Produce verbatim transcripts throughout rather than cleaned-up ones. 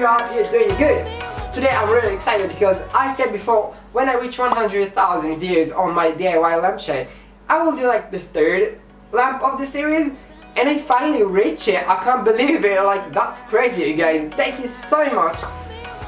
you are, you're doing good. Today I'm really excited because I said before, when I reach one hundred thousand views on my D I Y lampshade, I will do like the third lamp of the series, and I finally reached it. I can't believe it, like that's crazy you guys, thank you so much.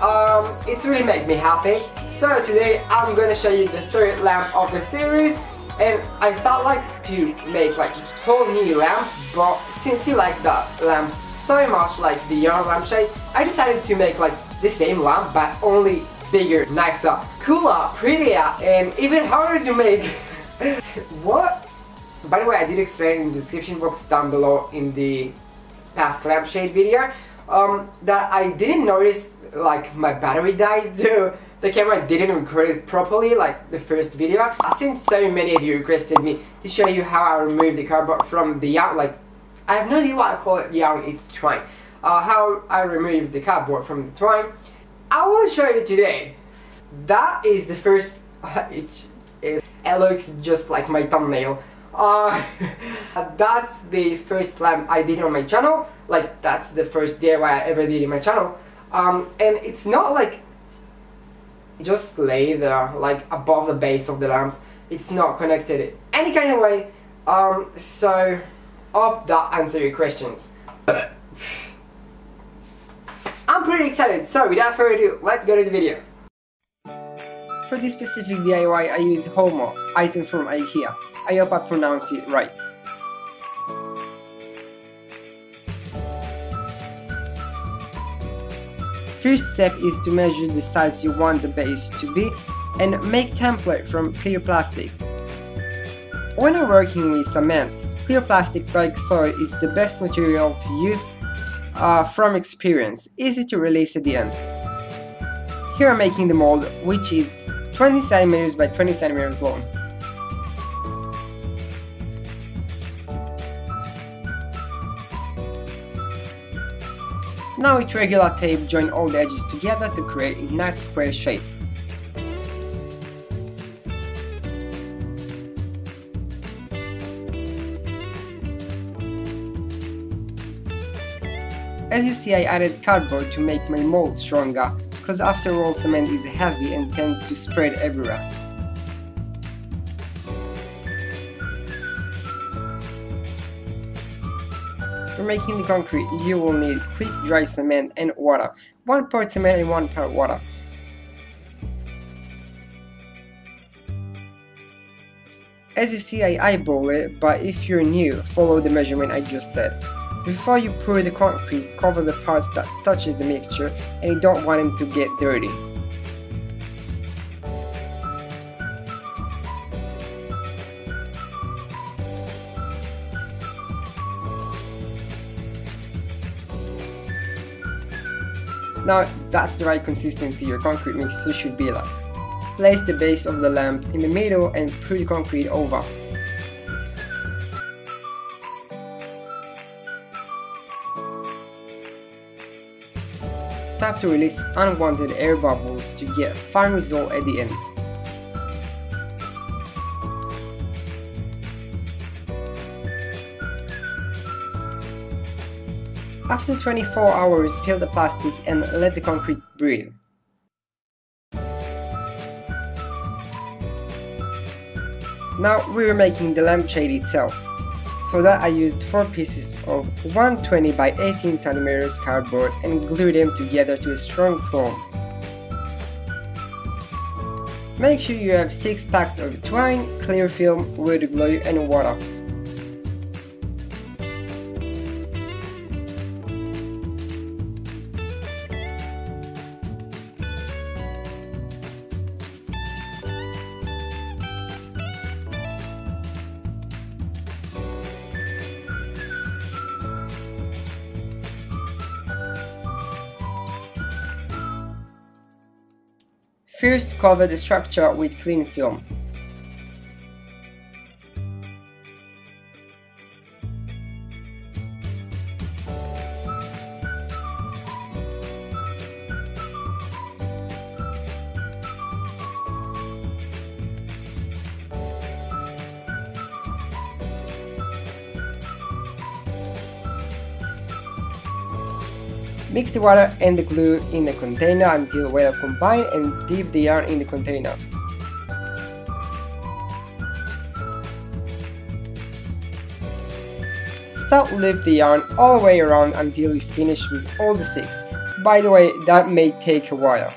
Um, it's really made me happy. So today I'm gonna show you the third lamp of the series, and I thought like to make like whole new lamp, but since you like the lamp so much, like the yarn lampshade, I decided to make like the same lamp but only bigger, nicer, cooler, prettier, and even harder to make. What? By the way, I did explain in the description box down below in the past lampshade video um, that I didn't notice like my battery died, so the camera didn't record it properly like the first video. Since so many of you requested me to show you how I remove the cardboard from the yarn, like I have no idea why I call it yarn, it's twine, uh, how I remove the cardboard from the twine, I will show you today. That is the first, uh, it, it, it looks just like my thumbnail. Uh, that's the first lamp I did on my channel, like that's the first D I Y I ever did in my channel. Um, and it's not like just lay there like above the base of the lamp, it's not connected any kind of way. Um, so I hope that answers your questions. I'm pretty excited, so without further ado, let's go to the video. For this specific D I Y I used Homo item from IKEA, I hope I pronounced it right. First step is to measure the size you want the base to be and make template from clear plastic. When I'm working with cement, clear plastic like soil is the best material to use uh, from experience, easy to release at the end. Here I'm making the mold, which is twenty centimeters by twenty centimeters long. Now with regular tape join all the edges together to create a nice square shape. As you see, I added cardboard to make my mold stronger, cause after all cement is heavy and tends to spread everywhere. For making the concrete, you will need quick dry cement and water, one part cement and one part water. As you see, I eyeball it, but if you're new, follow the measurement I just said. Before you pour the concrete, cover the parts that touches the mixture, and you don't want them to get dirty. Now that's the right consistency your concrete mixture should be like. Place the base of the lamp in the middle and pour the concrete over. Tap to release unwanted air bubbles to get a fine result at the end. After twenty-four hours, peel the plastic and let the concrete breathe. Now we are making the lampshade itself. For that I used four pieces of one twenty by eighteen centimeters cardboard and glued them together to a strong form. Make sure you have six packs of twine, clear film, wood glue and water. First, cover the structure with clean film. Mix the water and the glue in the container until well combined and dip the yarn in the container. Start loop the yarn all the way around until you finish with all the six. By the way, that may take a while.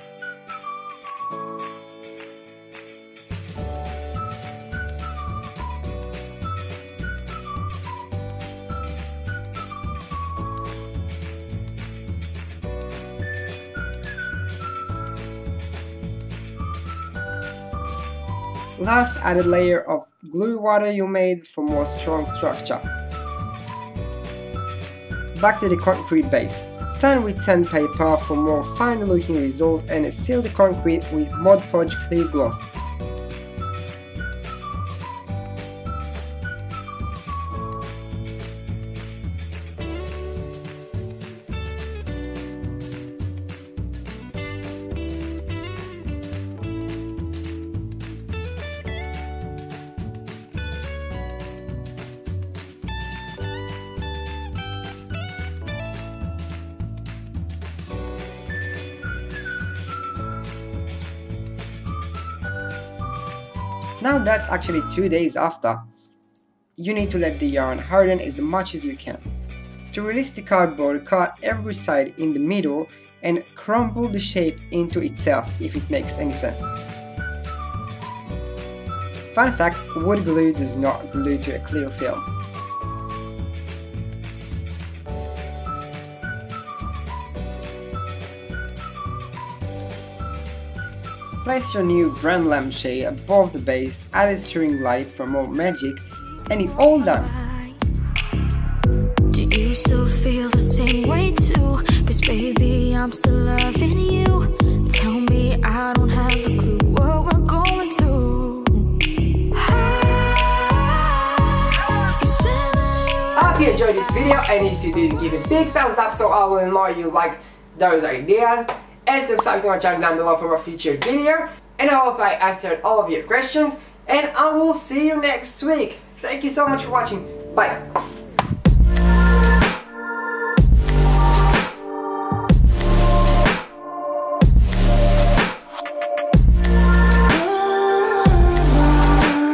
Last, add a layer of glue water you made for more strong structure. Back to the concrete base. Sand with sandpaper for more fine looking result and seal the concrete with Mod Podge clear gloss. Now that's actually two days after. You need to let the yarn harden as much as you can. To release the cardboard, cut every side in the middle and crumble the shape into itself if it makes any sense. Fun fact, wood glue does not glue to a clear film. Place your new brand lampshade above the base, add a string light for more magic, and it's all done! Do you still feel the same way too? Cause baby I'm still loving you. Tell me I don't have a clue what we're going through. I hope you enjoyed this video, and if you did, give it a big thumbs up so I will know you like those ideas. And subscribe to my channel down below for my future video. And I hope I answered all of your questions. And I will see you next week. Thank you so much for watching. Bye.